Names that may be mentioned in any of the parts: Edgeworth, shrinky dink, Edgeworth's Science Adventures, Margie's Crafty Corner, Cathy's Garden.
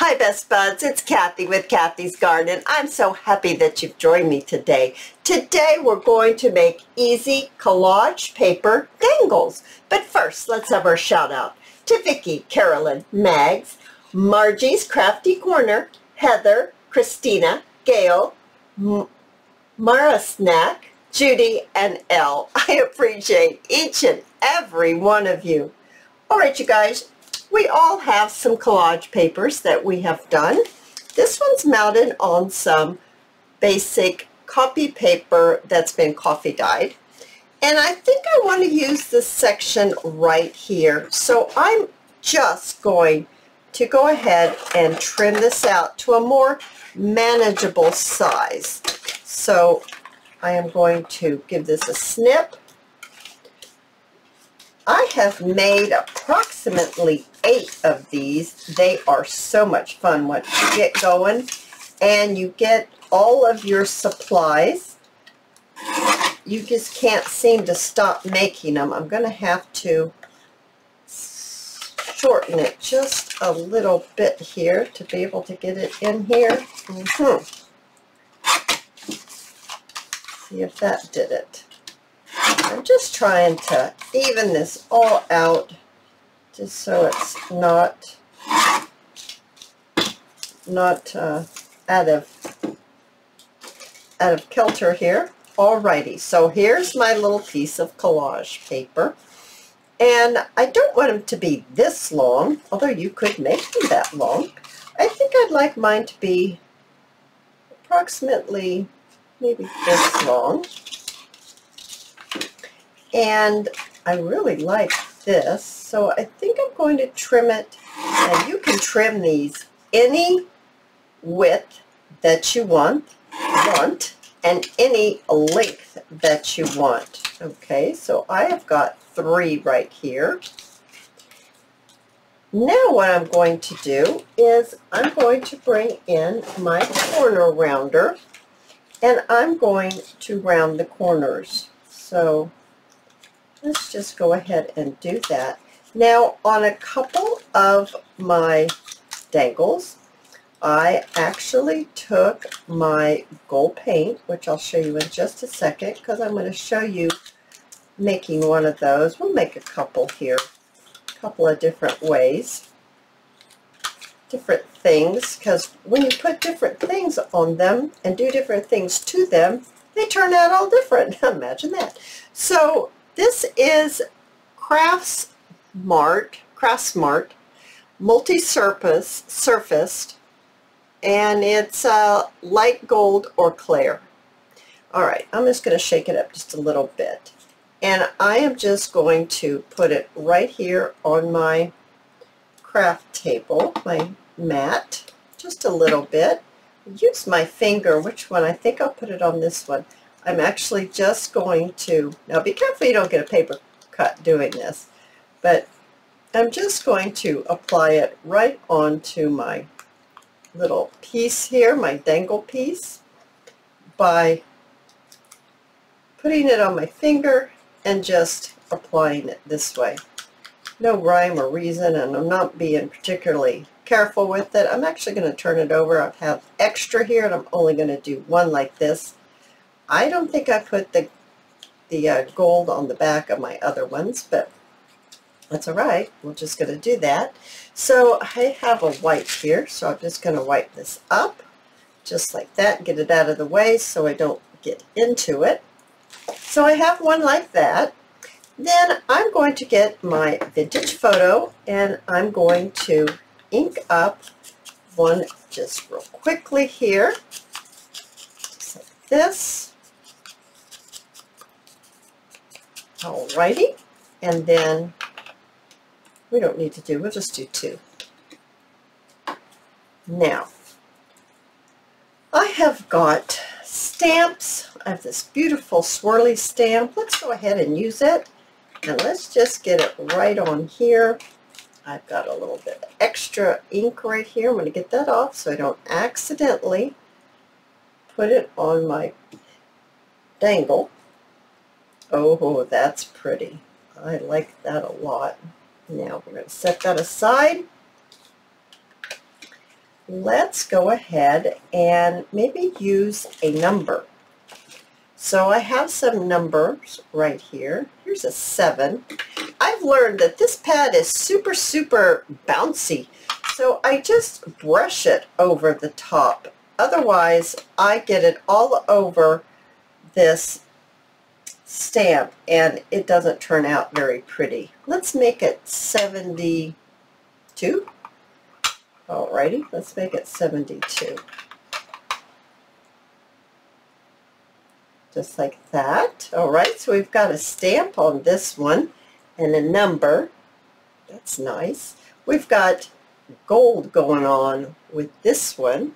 Hi Best Buds, it's Cathy with Cathy's Garden. I'm so happy that you've joined me today. Today we're going to make easy collage paper dangles. But first, let's have our shout out to Vicki, Carolyn, Mags, Margie's Crafty Corner, Heather, Christina, Gail, Mara Snack, Judy, and Elle. I appreciate each and every one of you. All right, you guys. We all have some collage papers that we have done. This one's mounted on some basic copy paper that's been coffee dyed. And I think I want to use this section right here. So I'm just going to go ahead and trim this out to a more manageable size. So I am going to give this a snip. I have made approximately 8 of these. They are so much fun once you get going and you get all of your supplies. You just can't seem to stop making them. I'm going to have to shorten it just a little bit here to be able to get it in here. See if that did it. I'm just trying to even this all out just so it's not out of kilter here. Alrighty, so here's my little piece of collage paper. And I don't want them to be this long, although you could make them that long. I think I'd like mine to be approximately maybe this long. And I really like this, so I think I'm going to trim it. And you can trim these any width that you want, and any length that you want. Okay, so I have got 3 right here. Now what I'm going to do is I'm going to bring in my corner rounder, and I'm going to round the corners. So let's just go ahead and do that. Now, on a couple of my dangles, I actually took my gold paint, which I'll show you in just a second, because I'm going to show you making one of those. We'll make a couple here, a couple of different ways, different things, because when you put different things on them and do different things to them, they turn out all different. Imagine that. So this is Craft Smart multi-surfaced, and it's light gold or clear. All right, I'm just going to shake it up just a little bit, and I am just going to put it right here on my craft table, my mat, just a little bit. Use my finger. Which one? I think I'll put it on this one. I'm actually just going to, now be careful you don't get a paper cut doing this, but I'm just going to apply it right onto my little piece here, my dangle piece, by putting it on my finger and just applying it this way. No rhyme or reason, and I'm not being particularly careful with it. I'm actually going to turn it over. I have extra here, and I'm only going to do one like this. I don't think I put the gold on the back of my other ones, but that's all right. We're just going to do that. So I have a wipe here, so I'm just going to wipe this up just like that, get it out of the way so I don't get into it. So I have one like that. Then I'm going to get my vintage photo, and I'm going to ink up one just real quickly here, just like this. Alrighty, and then we don't need to do, we'll just do 2. Now, I have got stamps. I have this beautiful swirly stamp. Let's go ahead and use it. And let's just get it right on here. I've got a little bit of extra ink right here. I'm going to get that off so I don't accidentally put it on my dangle. Oh, that's pretty. I like that a lot. Now we're going to set that aside. let's go ahead and maybe use a number. So I have some numbers right here. Here's a 7. I've learned that this pad is super, super bouncy, so I just brush it over the top. Otherwise, I get it all over this stamp and it doesn't turn out very pretty. Let's make it 72. Alrighty, let's make it 72. Just like that. Alright, so we've got a stamp on this one and a number. That's nice. We've got gold going on with this one.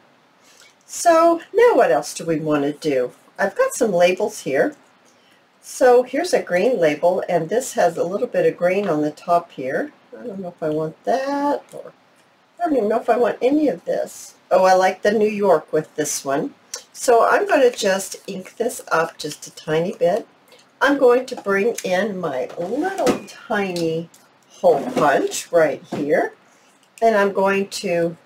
So now what else do we want to do? I've got some labels here. So here's a green label, and this has a little bit of green on the top here. I don't know if I want that, or I don't even know if I want any of this. Oh, I like the New York with this one. So I'm going to just ink this up just a tiny bit. I'm going to bring in my little tiny hole punch right here, and I'm going to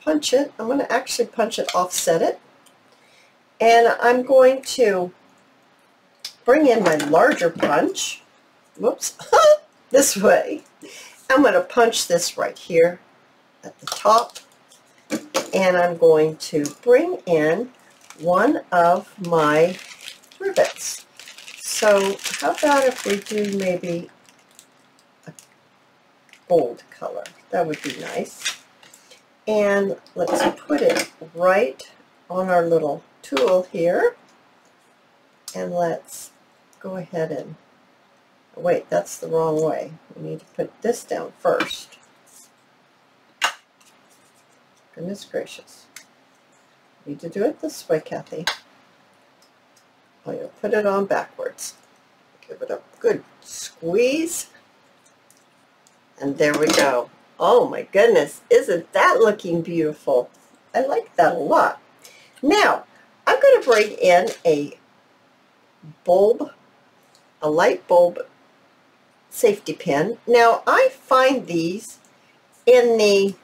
punch it. I'm going to actually punch it, offset it, and I'm going to bring in my larger punch. Whoops, this way. I'm going to punch this right here at the top, and I'm going to bring in one of my rivets. So how about if we do maybe a gold color? That would be nice. And let's put it right on our little tool here, and let's go ahead and, wait, that's the wrong way. We need to put this down first. Goodness gracious. Need to do it this way, Cathy. I'm going to put it on backwards. Give it a good squeeze. And there we go. Oh my goodness, isn't that looking beautiful? I like that a lot. Now, I'm going to bring in a bulb, a light bulb safety pin. Now, I find these in the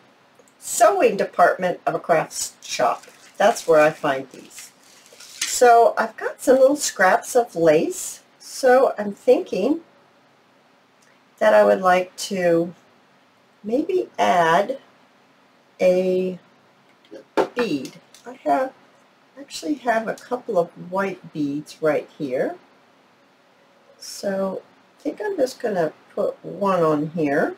sewing department of a craft shop. That's where I find these. So I've got some little scraps of lace, so I'm thinking that I would like to maybe add a bead. I actually have a couple of white beads right here, so I think I'm just going to put one on here,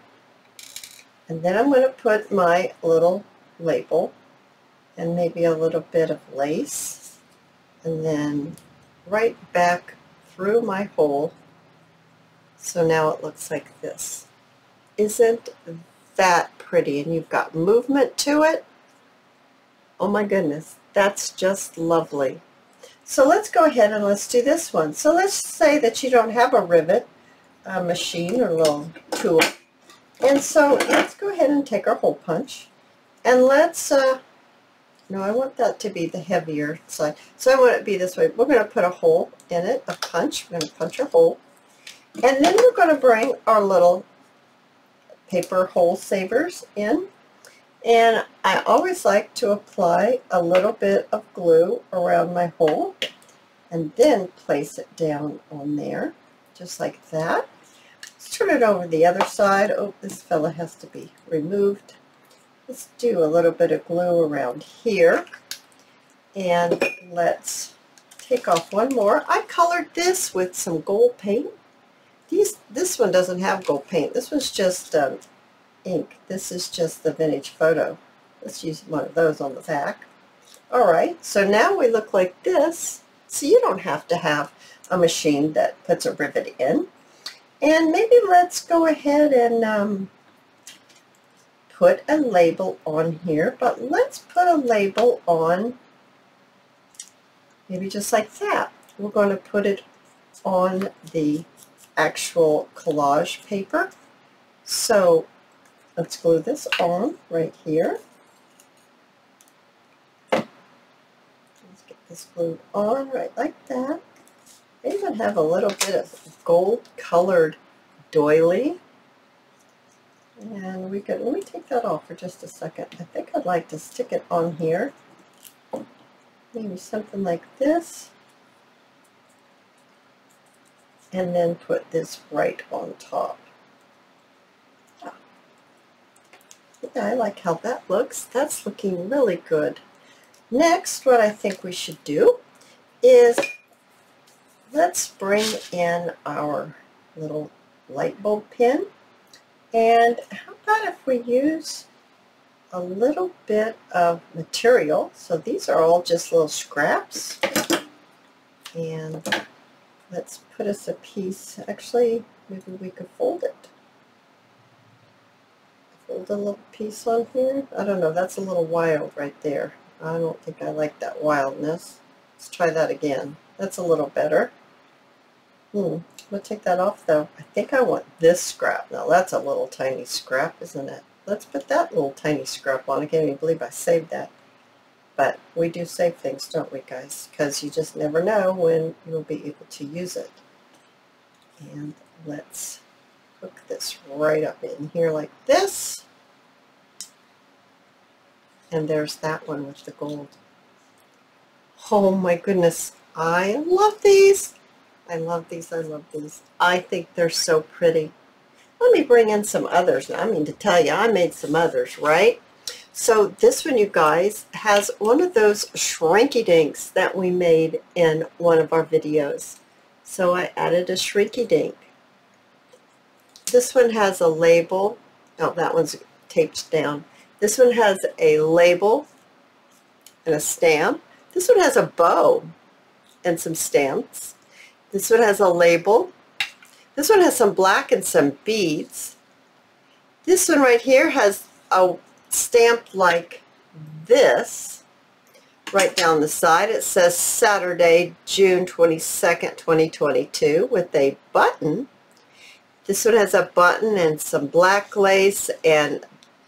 and then I'm going to put my little label and maybe a little bit of lace, and then right back through my hole. So now it looks like this. Isn't that pretty? And you've got movement to it. Oh my goodness, that's just lovely. So let's go ahead and let's do this one. So let's say that you don't have a rivet machine or little tool, and so let's go ahead and take our hole punch, and let's no, I want that to be the heavier side. So I want it to be this way. We're going to put a hole in it, a punch. We're going to punch a hole. And then we're going to bring our little paper hole savers in. And I always like to apply a little bit of glue around my hole and then place it down on there, just like that. Let's turn it over the other side. Oh, this fella has to be removed. Let's do a little bit of glue around here, and let's take off one more. I colored this with some gold paint. This one doesn't have gold paint. This one's just ink. This is just the vintage photo. Let's use one of those on the back. Alright, so now we look like this. So you don't have to have a machine that puts a rivet in. And maybe let's go ahead and put a label on here, but let's put a label on maybe just like that. We're going to put it on the actual collage paper. So let's glue this on right here. Let's get this glued on right like that. I even have a little bit of gold colored doily. And we could, let me take that off for just a second. I think I'd like to stick it on here. Maybe something like this. And then put this right on top. Yeah, I like how that looks. That's looking really good. Next, what I think we should do is let's bring in our little light bulb pin. And how about if we use a little bit of material? So these are all just little scraps. And let's put us a piece. Actually, maybe we could fold it. Fold a little piece on here. I don't know. That's a little wild right there. I don't think I like that wildness. Let's try that again. That's a little better. We'll take that off though. I think I want this scrap. Now that's a little tiny scrap, isn't it? Let's put that little tiny scrap on. I can't even believe I saved that. But we do save things, don't we, guys? Because you just never know when you'll be able to use it. And let's hook this right up in here like this. And there's that one with the gold. Oh my goodness, I love these. I love these, I love these. I think they're so pretty. Let me bring in some others. I mean to tell you, I made some others, right? So this one, you guys, has one of those shrinky dinks that we made in one of our videos. So I added a shrinky dink. This one has a label. Oh, that one's taped down. This one has a label and a stamp. This one has a bow and some stamps. This one has a label. This one has some black and some beads. This one right here has a stamp like this. Right down the side it says Saturday, June 22nd, 2022 with a button. This one has a button and some black lace and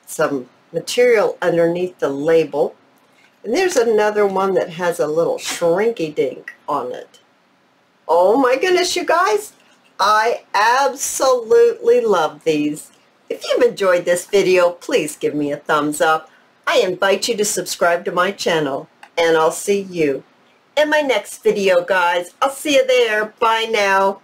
some material underneath the label. And there's another one that has a little shrinky dink on it. Oh my goodness, you guys, I absolutely love these. If you've enjoyed this video, please give me a thumbs up. I invite you to subscribe to my channel, and I'll see you in my next video, guys. I'll see you there. Bye now.